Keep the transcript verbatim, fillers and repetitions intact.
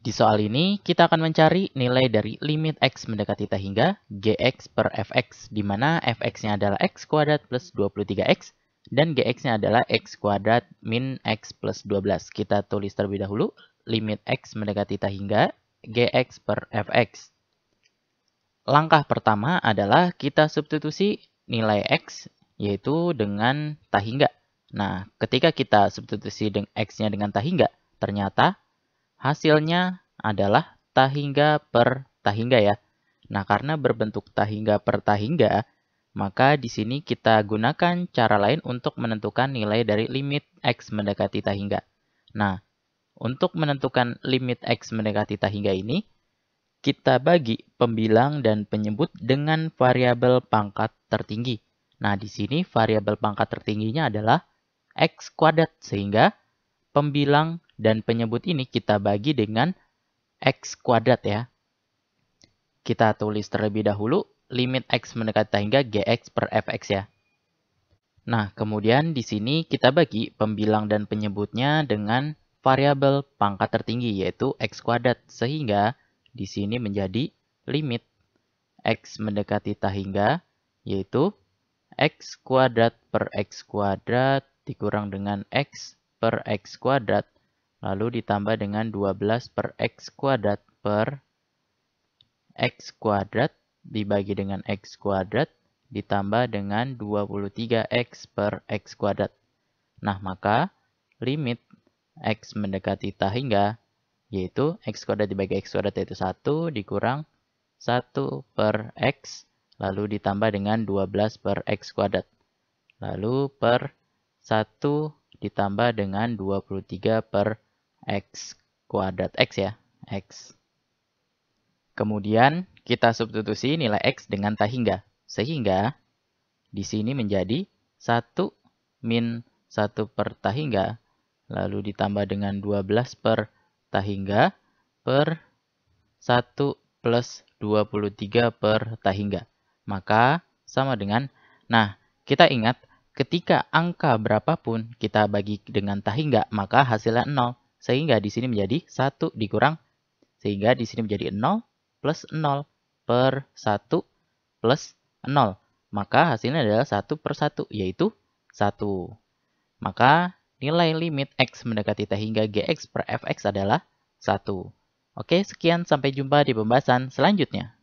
Di soal ini, kita akan mencari nilai dari limit x mendekati t hingga gx per fx, di mana fx-nya adalah x kuadrat plus dua puluh tiga x, dan gx-nya adalah x kuadrat min x plus dua belas. Kita tulis terlebih dahulu, limit x mendekati t hingga gx per fx. Langkah pertama adalah kita substitusi nilai x, yaitu dengan t hingga. Nah, ketika kita substitusi x-nya dengan t hingga, ternyata hasilnya adalah t hingga per t hingga ya. Nah, karena berbentuk t hingga per t hingga, maka di sini kita gunakan cara lain untuk menentukan nilai dari limit x mendekati t hingga. Nah, untuk menentukan limit x mendekati t hingga ini, kita bagi pembilang dan penyebut dengan variabel pangkat tertinggi. Nah, di sini variabel pangkat tertingginya adalah x kuadrat, sehingga pembilang dan penyebut ini kita bagi dengan x kuadrat ya. Kita tulis terlebih dahulu limit x mendekati t hingga gx per fx ya. Nah, kemudian di sini kita bagi pembilang dan penyebutnya dengan variabel pangkat tertinggi, yaitu x kuadrat, sehingga di sini menjadi limit x mendekati t hingga, yaitu x kuadrat per x kuadrat dikurang dengan x per x kuadrat, lalu ditambah dengan dua belas per x kuadrat per x kuadrat dibagi dengan x kuadrat ditambah dengan dua puluh tiga x per x kuadrat. Nah, maka limit x mendekati t hingga, yaitu x kuadrat dibagi x kuadrat, yaitu satu dikurang satu per x, lalu ditambah dengan dua belas per x kuadrat, lalu per satu ditambah dengan dua puluh tiga per x kuadrat x ya, x. Kemudian kita substitusi nilai x dengan t hingga, sehingga di sini menjadi satu min satu per t hingga, lalu ditambah dengan dua belas per t hingga per satu plus dua puluh tiga per t hingga. Maka sama dengan, nah kita ingat, ketika angka berapapun kita bagi dengan t hingga, maka hasilnya nol. Sehingga di sini menjadi satu dikurang. Sehingga di sini menjadi nol plus nol per satu plus nol. Maka hasilnya adalah satu per satu, yaitu satu. Maka nilai limit x mendekati t hingga gx per fx adalah satu. Oke, sekian. Sampai jumpa di pembahasan selanjutnya.